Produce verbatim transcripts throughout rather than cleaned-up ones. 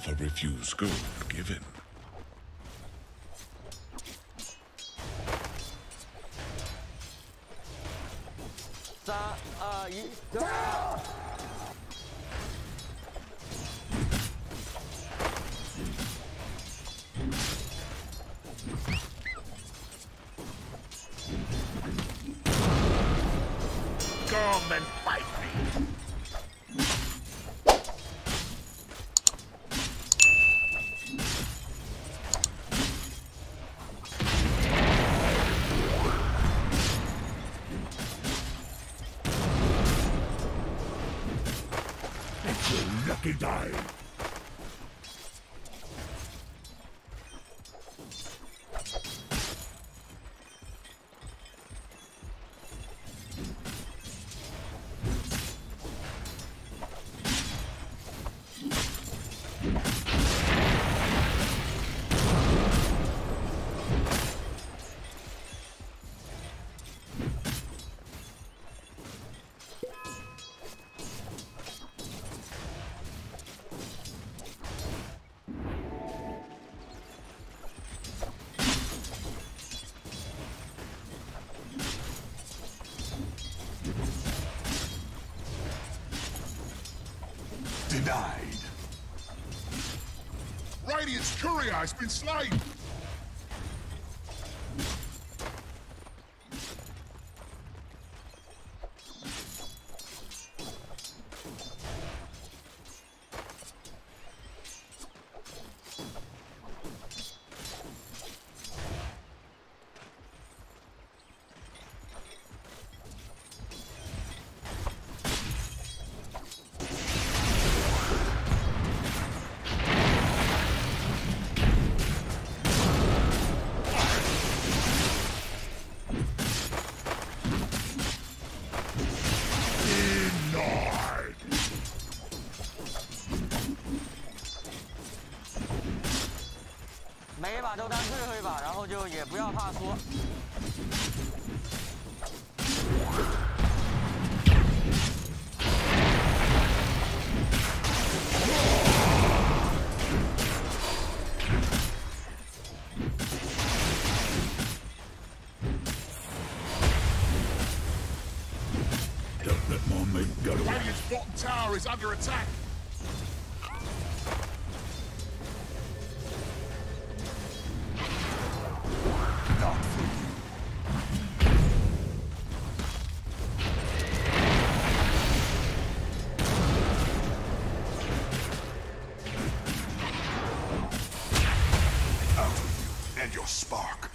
Never refuse gold given. Come and fight me. Lucky die. Died. Radiant Kurai has been slain.每一把都单最后一把，然后就也不要怕输。Radiant's bottom tower is under attack. Your spark.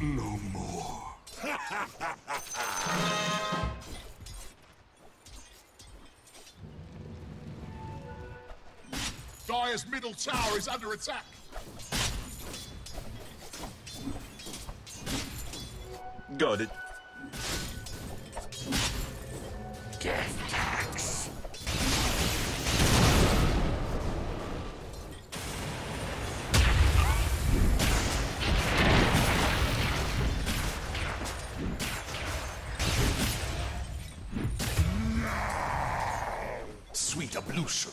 No more. Dire's middle tower is under attack. Got it. Death tax. Sweet ablution.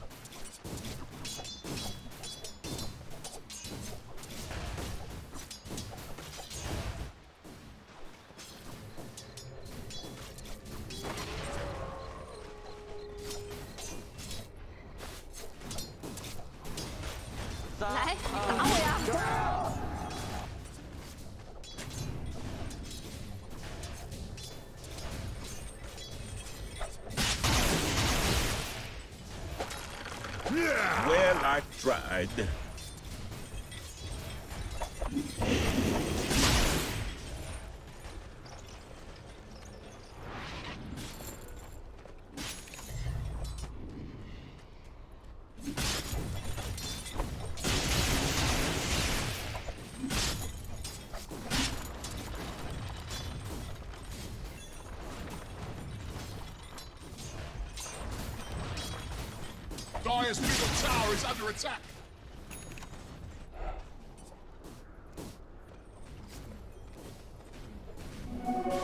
来，打我呀！Well, I tried. Dyer's middle tower is under attack.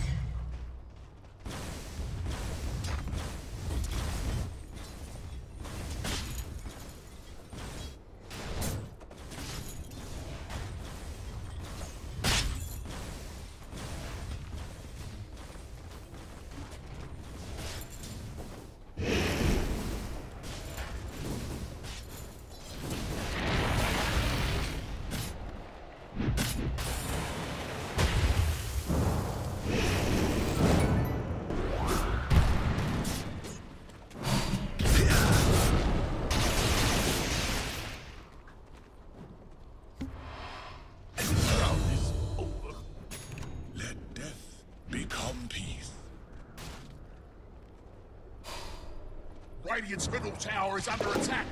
Radiant's middle tower is under attack.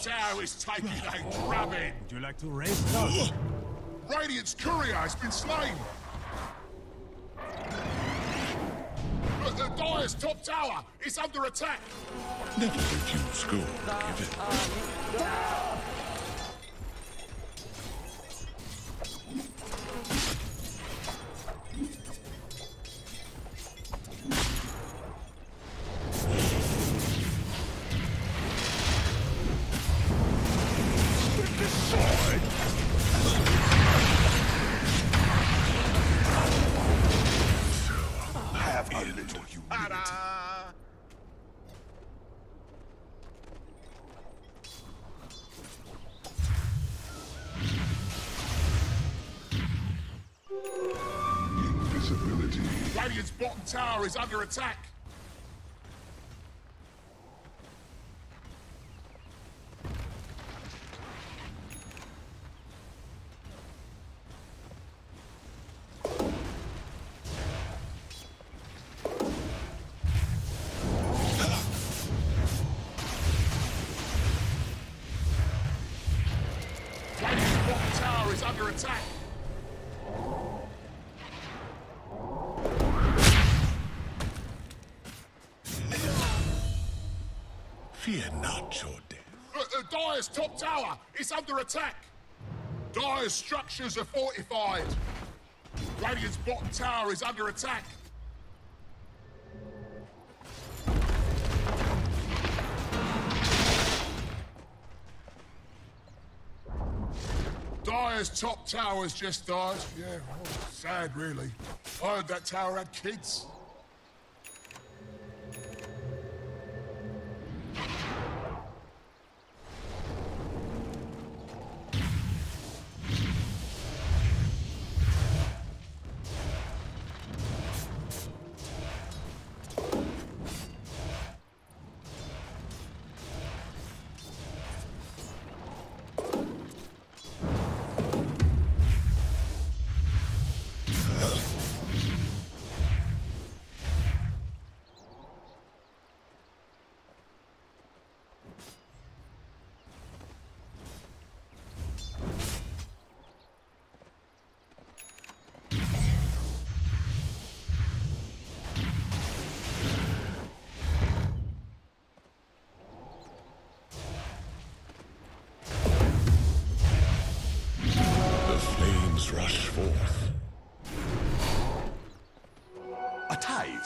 Tower is taking a drubbing. Would you like to raise us? Radiant's courier has been slain. But the Dyer's top tower is under attack. Never let you score. Radiant's bottom tower is under attack. Radiant's bottom tower is under attack. Fear not your death. Uh, uh, Dyer's top tower is under attack. Dyer's structures are fortified. Radiant's bottom tower is under attack. Dire's top tower's just died. Yeah, oh, sad really. I heard that tower had kids.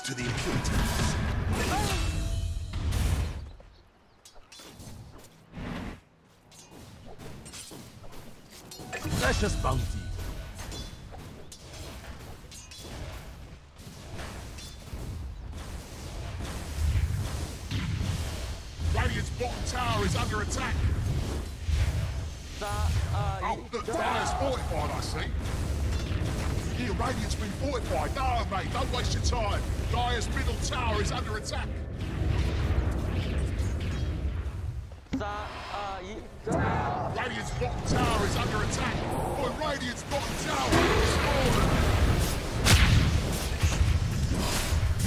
To the impurities. Precious bounty. Radiant's bottom tower is under attack. The, uh, oh, look, Dire's fortified, I see. Here, Radiant's been fortified. No, mate, don't waste your time. Dire's middle tower is under attack. Radiant's bottom tower is under attack. Boy, Radiant's bottom tower is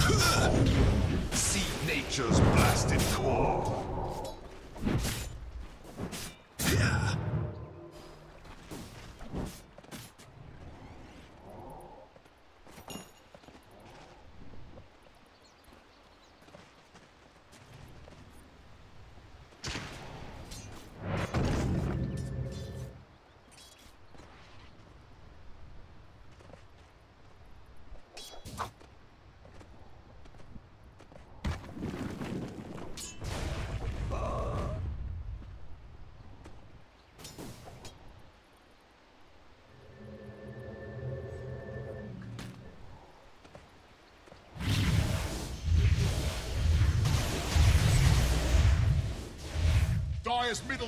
fallen. See nature's blasted core. Dire's middle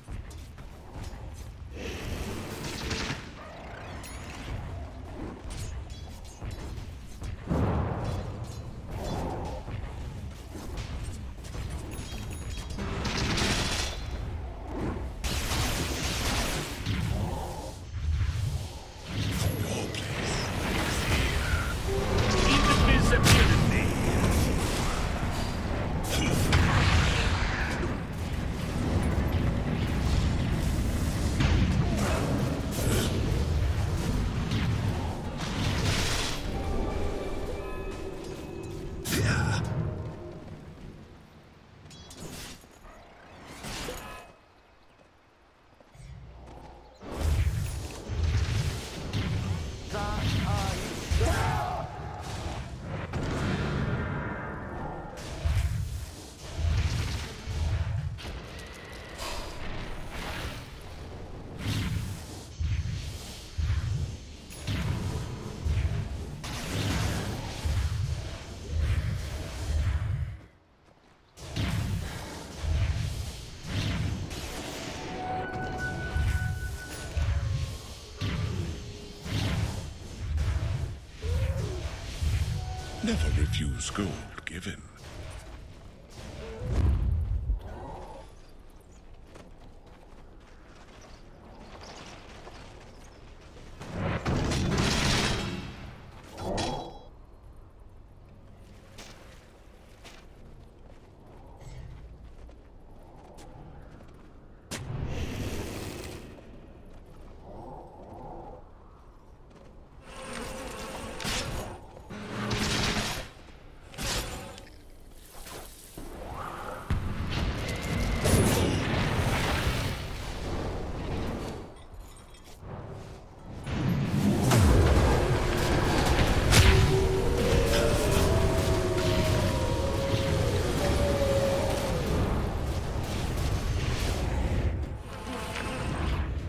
Never refuse gold given.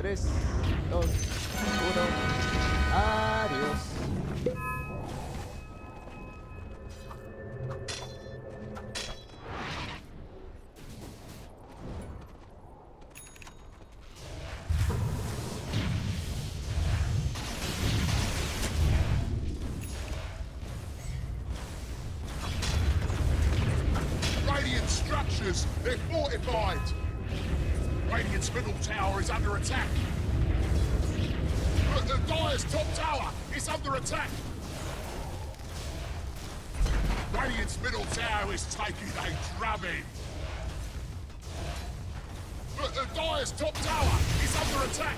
tres, dos, uno, adiós. They're fortified! Radiant's middle tower is under attack! But the Dire's top tower is under attack! Radiant's middle tower is taking a drubbing! But the Dire's top tower is under attack!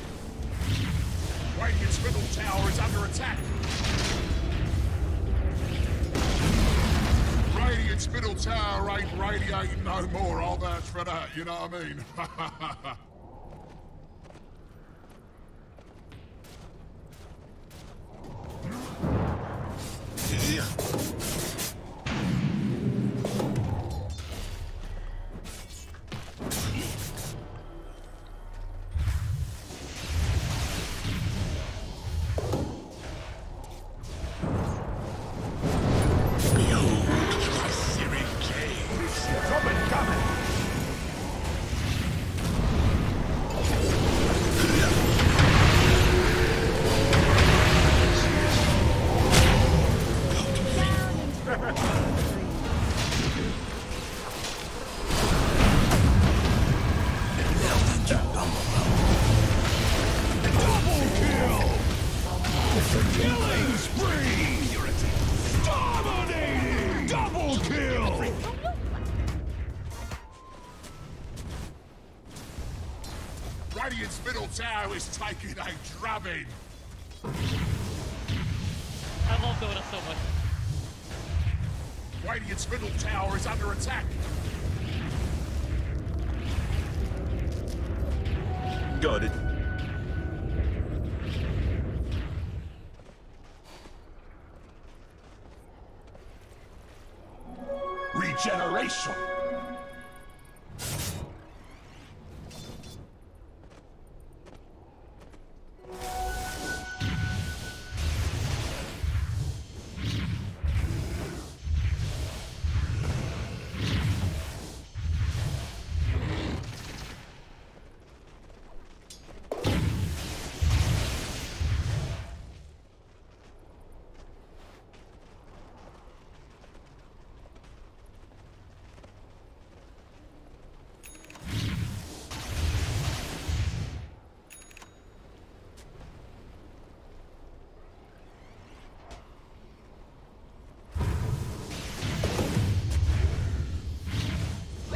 Radiant's middle tower is under attack! Radiant's middle tower ain't radiating no more, I'll vouch for that, you know what I mean? Radiant's middle tower is taking a drubbing. I love doing it so much. Radiant's middle tower is under attack. Got it. Regeneration.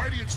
Radiant's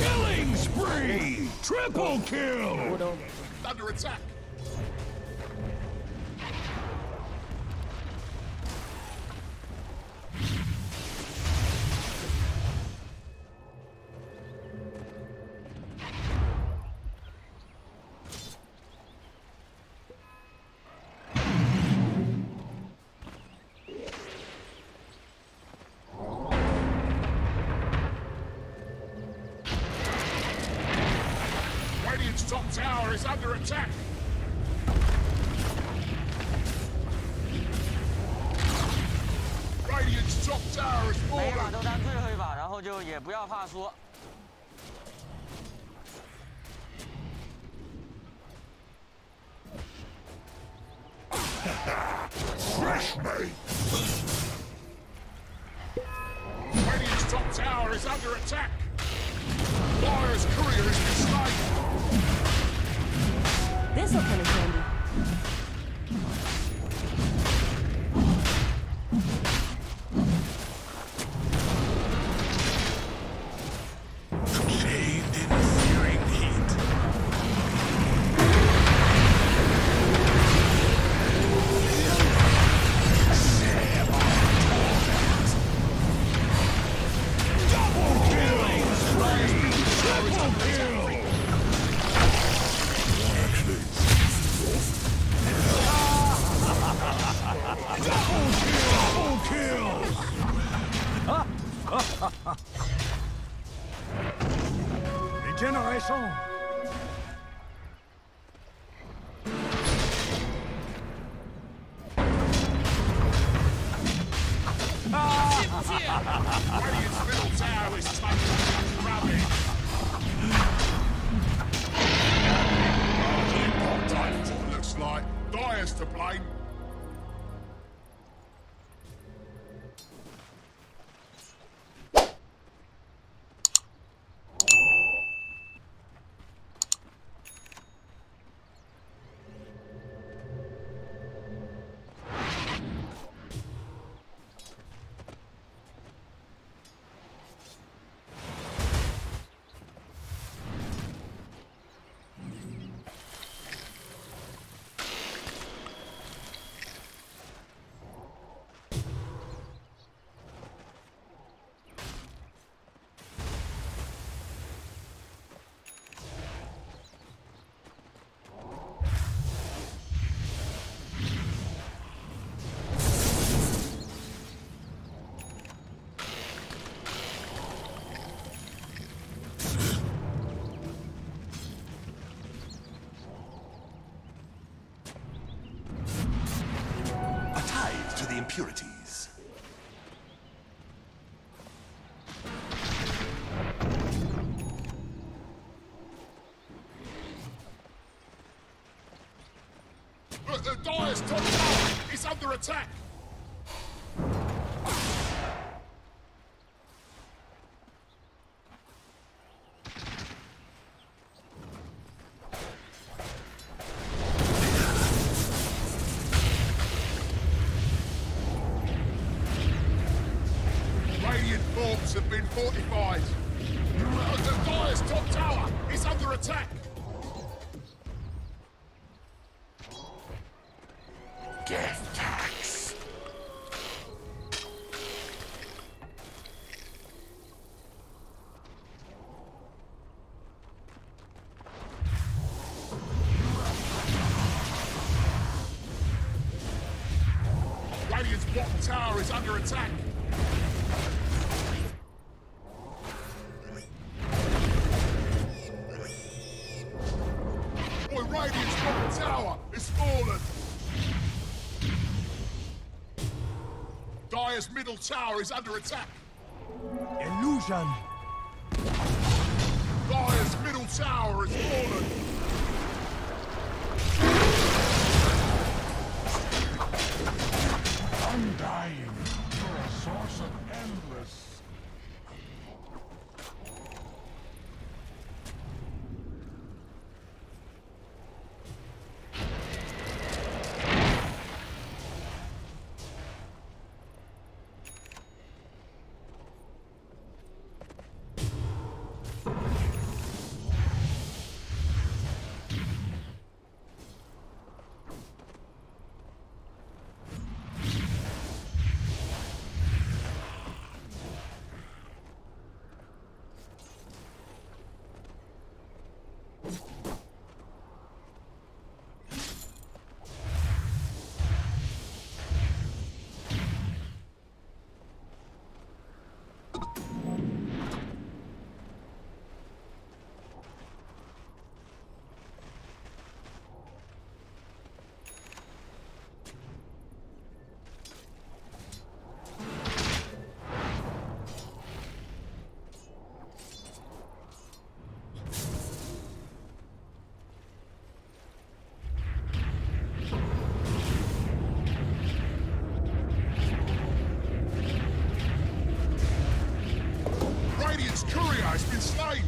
Killing spree! Triple kill! Under attack! tower is under attack! Radiant's top tower is falling! 每一把都单最后一把，然后就也不要怕输。 Fresh mate! Radiant's top tower is under attack! Fire's courier is destroyed! This'll come in handy. Regeneration! Radiant's middle tower is stuck in rubbish! Well, Titanfall looks like Dire's to blame! Impurities. Look, the Dire's top tower is under attack. Have been fortified. The Dire's top tower is under attack. Death tax. Radiant's bottom tower is under attack. Radiant's top tower is fallen! Dire's middle tower is under attack! Illusion! Dire's middle tower is fallen! Undying! You're a source of endless... Kurai's been slain!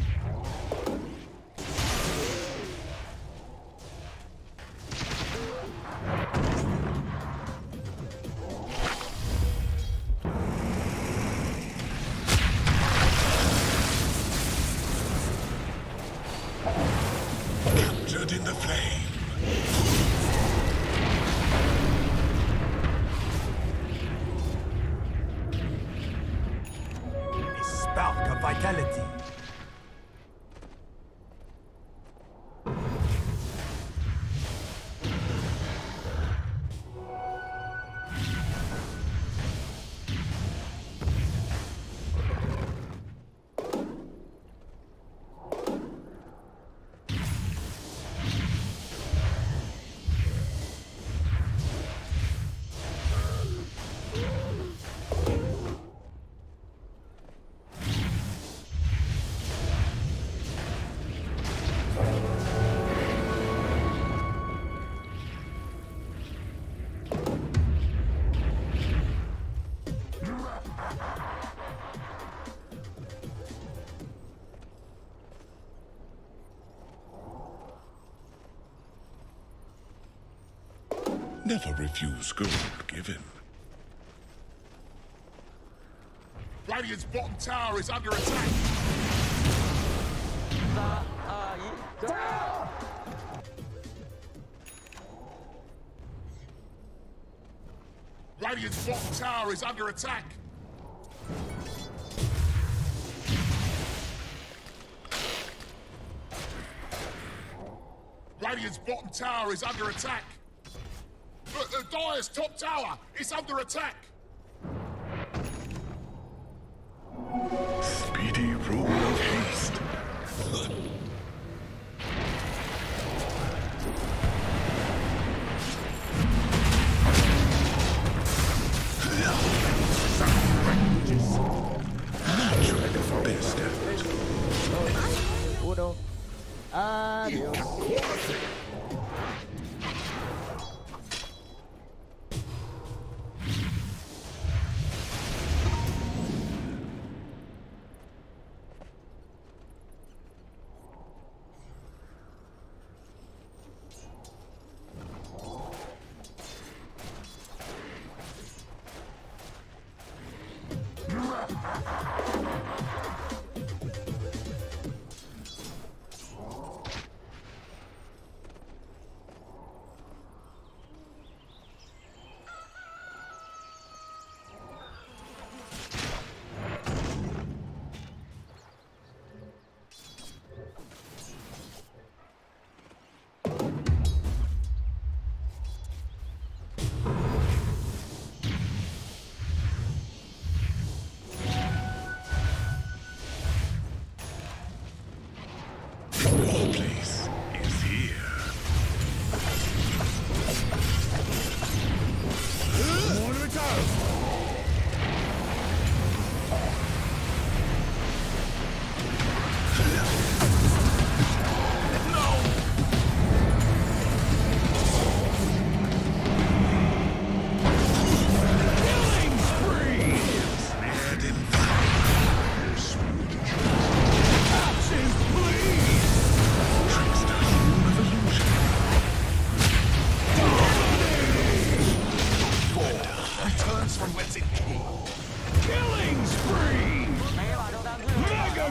Captured in the flame! Vitality. Never refuse gold given. Radiant's bottom tower is under attack. Radiant's bottom tower is under attack. Radiant's bottom tower is under attack. But the Dire's top tower is under attack! Speedy rule of haste. Natural best effort. Uno. Adios.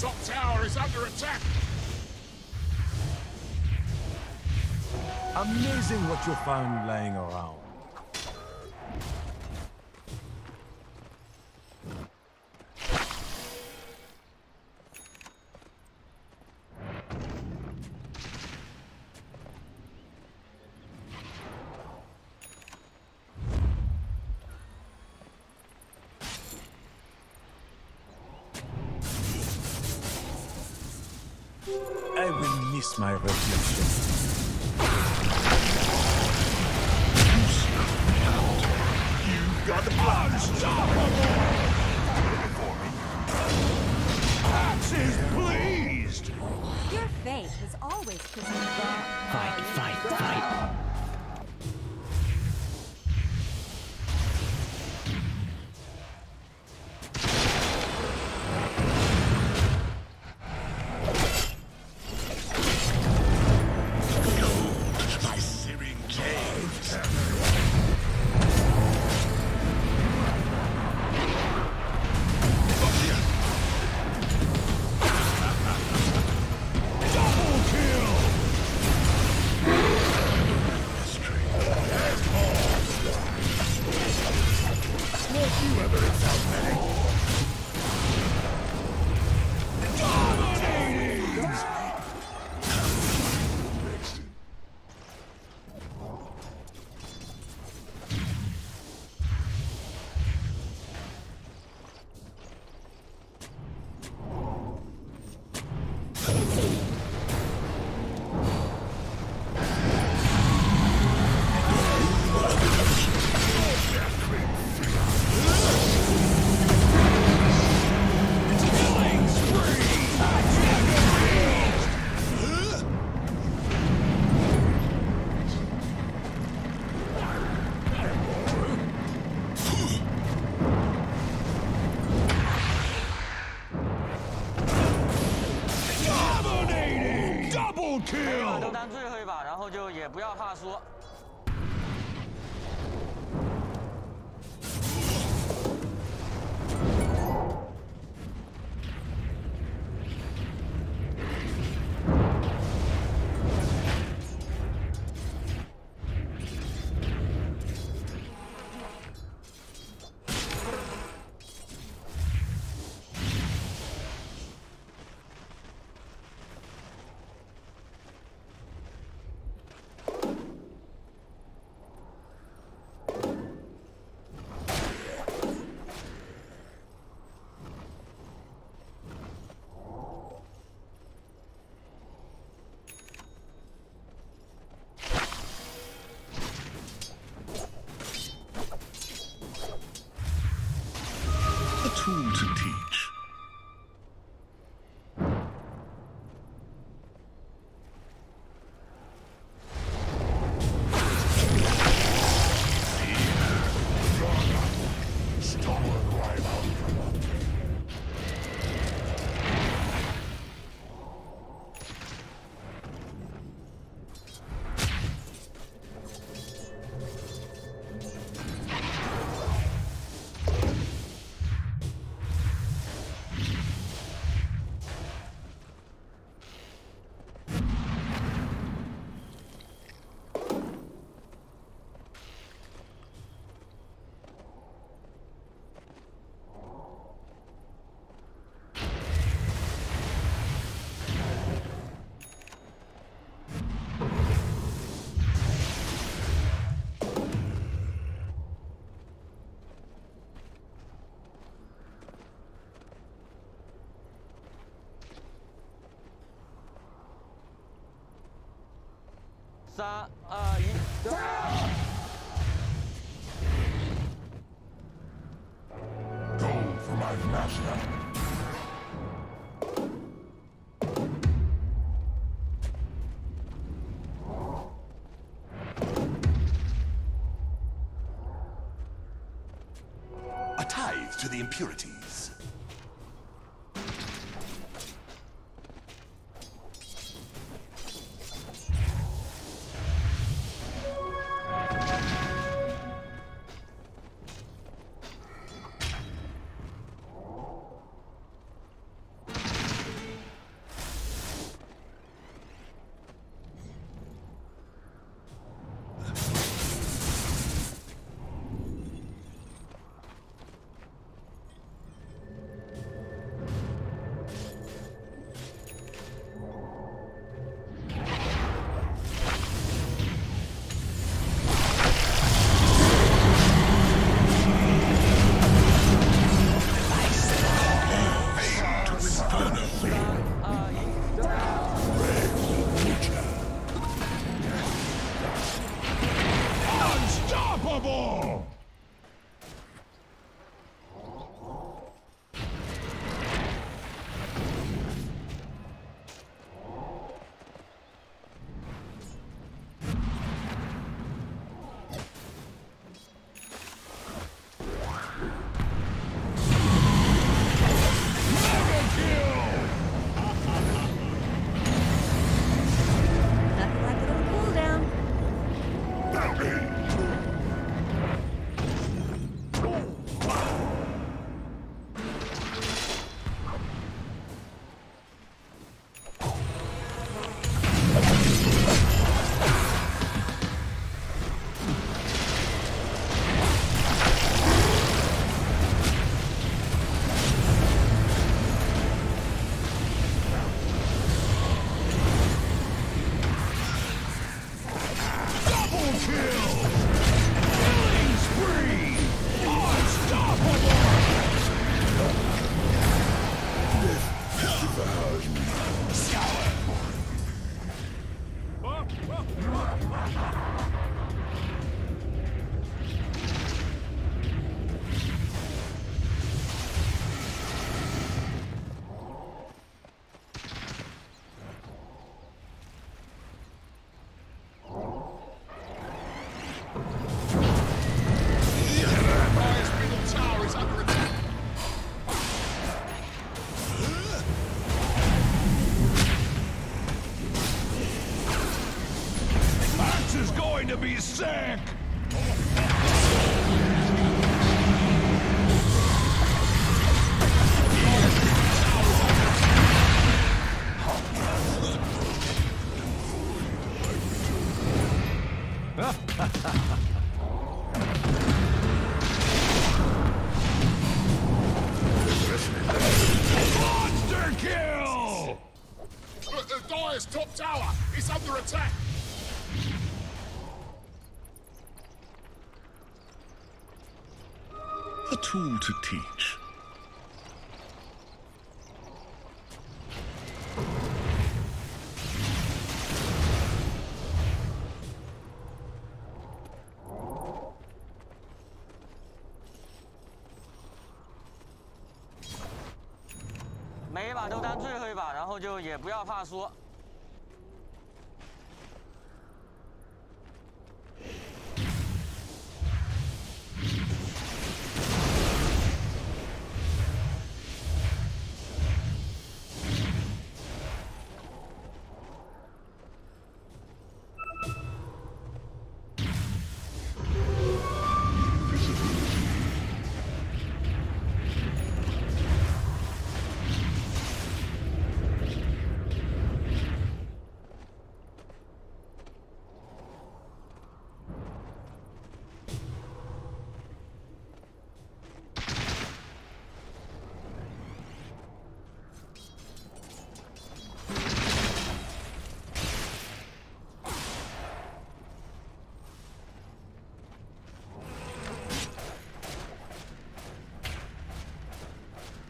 Top tower is under attack. Amazing what you found laying around. Release my reflection. Unstoppable! Axe is pleased! Your faith is always kissing the ground. Fight, fight, fight!三二一，走！A tithe to the impurities. sick! Top tower is under attack. A tool to teach.每一把都当最后一把，然后就也不要怕输。 Radiant's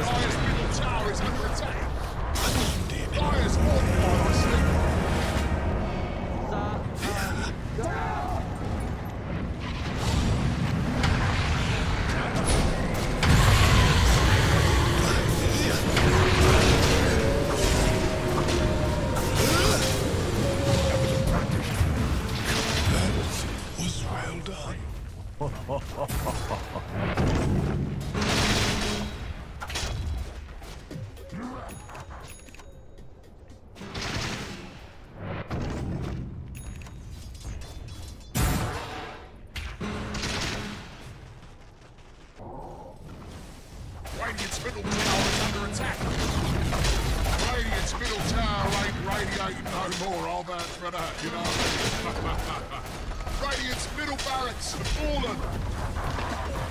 middle tower is under attack. Radiant's middle tower ain't radiating no more. I'll vouch for that, you know. Radiant's middle barracks have fallen.